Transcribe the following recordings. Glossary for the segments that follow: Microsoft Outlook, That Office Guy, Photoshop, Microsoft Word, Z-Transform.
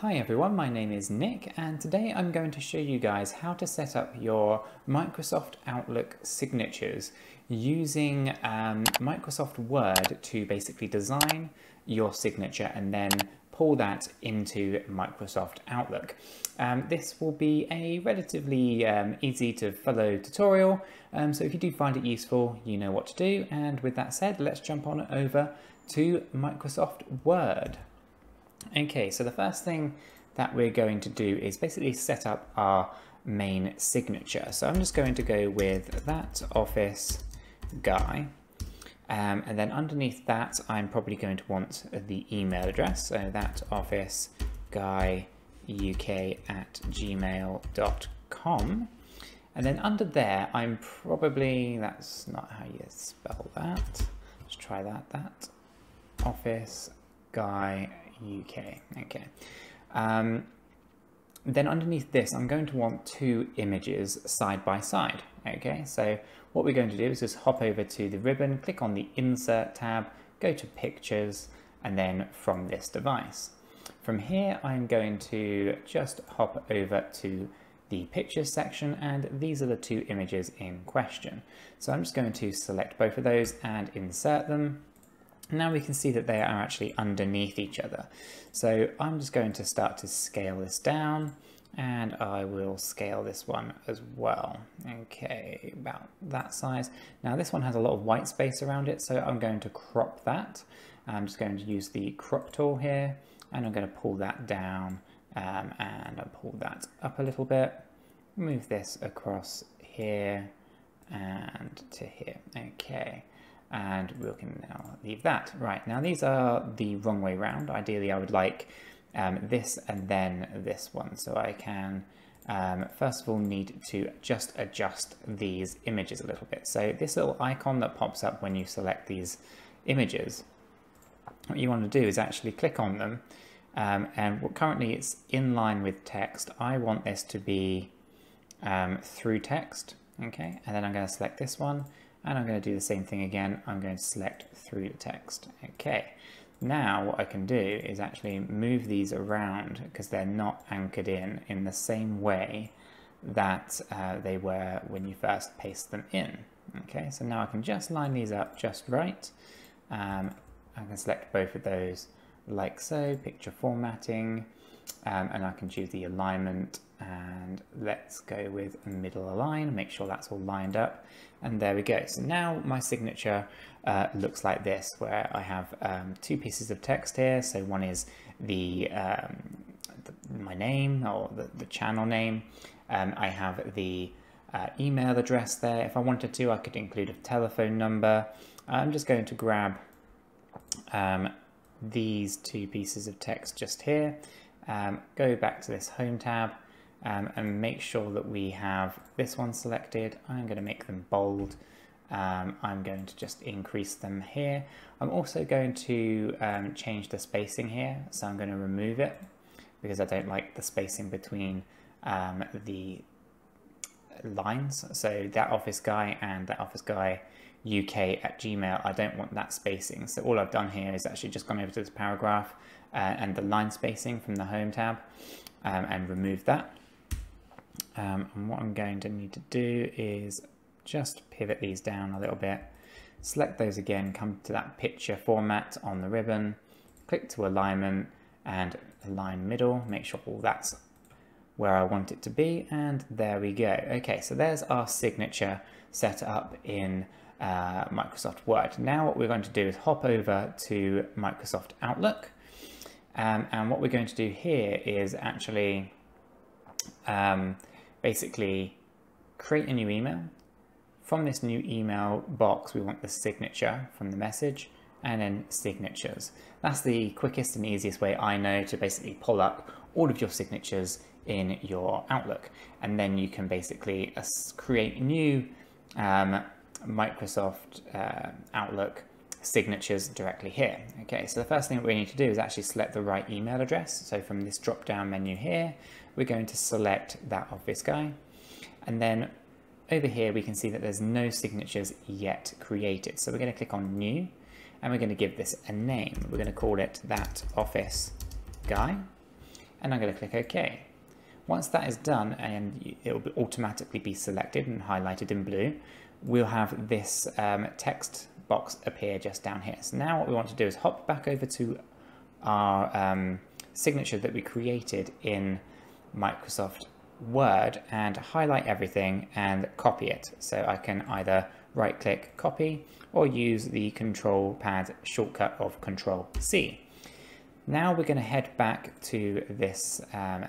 Hi everyone, my name is Nick and today I'm going to show you guys how to set up your Microsoft Outlook signatures using Microsoft Word to basically design your signature and then pull that into Microsoft Outlook. This will be a relatively easy to follow tutorial, so if you do find it useful, you know what to do. And with that said, let's jump on over to Microsoft Word. Okay, so the first thing that we're going to do is basically set up our main signature. So I'm just going to go with That Office Guy. And then underneath that, I'm probably going to want the email address. So thatofficeguyuk@gmail.com. And then under there, I'm probably, that's not how you spell that. Let's try that, That Office Guy UK. Okay. Then underneath this, I'm going to want two images side by side. Okay, so what we're going to do is just hop over to the ribbon, click on the Insert tab, go to Pictures, and then from this device. From here, I'm going to just hop over to the Pictures section, and these are the two images in question. So I'm just going to select both of those and insert them. Now we can see that they are actually underneath each other. So I'm just going to start to scale this down, and I will scale this one as well. Okay, about that size. Now this one has a lot of white space around it, so I'm going to crop that. I'm just going to use the crop tool here, and I'm going to pull that down and I'll pull that up a little bit. Move this across here and to here. Okay. And we can now leave that. Right, now these are the wrong way round. Ideally, I would like this and then this one. So I can, first of all, need to just adjust these images a little bit. So this little icon that pops up when you select these images, what you want to do is actually click on them. And currently it's in line with text. I want this to be through text, okay? And then I'm going to select this one. And I'm going to do the same thing again. I'm going to select through the text. Okay, now what I can do is actually move these around because they're not anchored in the same way that they were when you first paste them in. Okay, so now I can just line these up just right. I can select both of those like so, picture formatting, and I can choose the alignment, and let's go with middle align, make sure that's all lined up, and there we go. So now my signature looks like this, where I have two pieces of text here. So one is my name, or the channel name. I have the email address there. If I wanted to, I could include a telephone number. I'm just going to grab these two pieces of text just here, go back to this Home tab, and make sure that we have this one selected. I'm going to make them bold. I'm going to just increase them here. I'm also going to change the spacing here. So I'm going to remove it because I don't like the spacing between the lines. So That Office Guy and That Office Guy UK@gmail, I don't want that spacing. So all I've done here is actually just gone over to this paragraph and the line spacing from the Home tab and remove that. And what I'm going to need to do is just pivot these down a little bit, select those again, come to that picture format on the ribbon, click to alignment and align middle, make sure all that's where I want it to be, and there we go. Okay, so there's our signature set up in Microsoft Word. Now what we're going to do is hop over to Microsoft Outlook, and what we're going to do here is actually basically create a new email. From this new email box, we want the signature from the message, and then signatures. That's the quickest and easiest way I know to basically pull up all of your signatures in your Outlook. And then you can basically create new Microsoft Outlook signatures directly here. Okay, so the first thing that we need to do is actually select the right email address. So from this drop down menu here, we're going to select That Office Guy. And then over here, we can see that there's no signatures yet created. So we're going to click on New, and we're going to give this a name. We're going to call it That Office Guy. and I'm going to click OK. Once that is done, and it will automatically be selected and highlighted in blue, we'll have this text box appear just down here. So now what we want to do is hop back over to our signature that we created in Microsoft Word and highlight everything and copy it. So I can either right click copy or use the control pad shortcut of control C. Now we're going to head back to this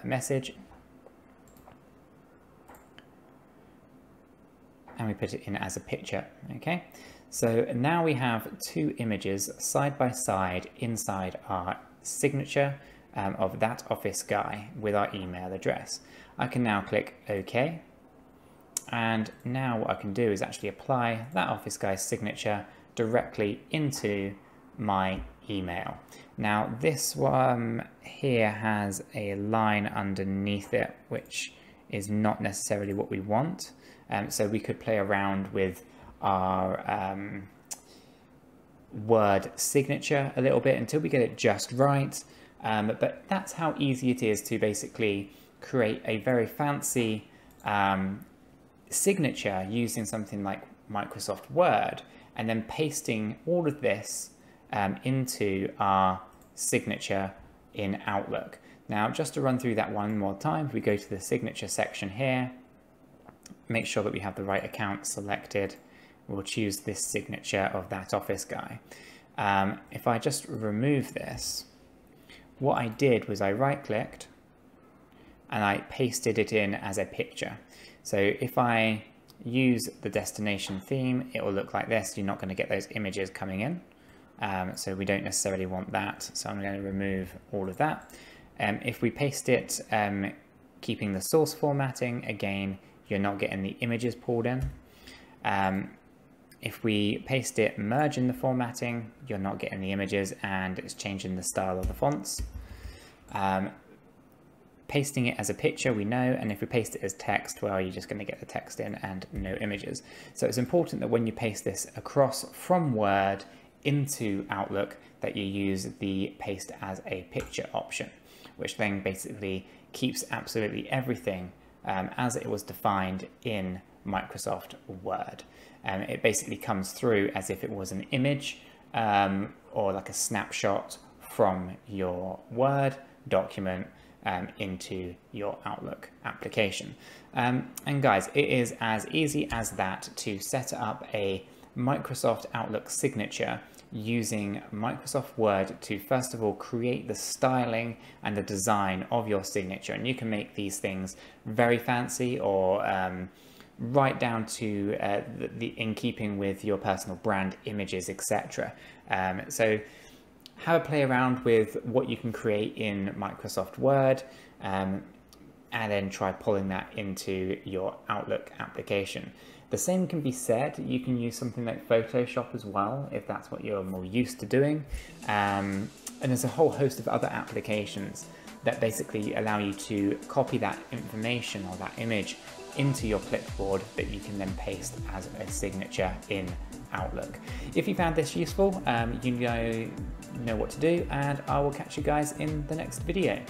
message and we put it in as a picture, okay? So now we have two images side by side inside our signature of That Office Guy with our email address. I can now click OK. And now what I can do is actually apply That Office Guy's signature directly into my email. Now this one here has a line underneath it, which is not necessarily what we want. So we could play around with our word signature a little bit until we get it just right. But that's how easy it is to basically create a very fancy signature using something like Microsoft Word and then pasting all of this into our signature in Outlook. Now, just to run through that one more time, if we go to the signature section here, make sure that we have the right account selected. We'll choose this signature of That Office Guy. If I just remove this, what I did was I right-clicked and I pasted it in as a picture. So if I use the destination theme, it will look like this. You're not going to get those images coming in. So we don't necessarily want that. So I'm going to remove all of that. If we paste it, keeping the source formatting, again, you're not getting the images pulled in. If we paste it, merge in the formatting, you're not getting the images and it's changing the style of the fonts. Pasting it as a picture, we know, and if we paste it as text, well, you're just going to get the text in and no images. So it's important that when you paste this across from Word into Outlook, that you use the paste as a picture option, which then basically keeps absolutely everything as it was defined in Microsoft Word. It basically comes through as if it was an image or like a snapshot from your Word document into your Outlook application. And guys, it is as easy as that to set up a Microsoft Outlook signature using Microsoft Word to first of all create the styling and the design of your signature, and you can make these things very fancy or right down to in keeping with your personal brand images, etc. So have a play around with what you can create in Microsoft Word and then try pulling that into your Outlook application. The same can be said, you can use something like Photoshop as well, if that's what you're more used to doing. And there's a whole host of other applications that basically allow you to copy that information or that image into your clipboard that you can then paste as a signature in Outlook. If you found this useful, you know what to do, and I will catch you guys in the next video.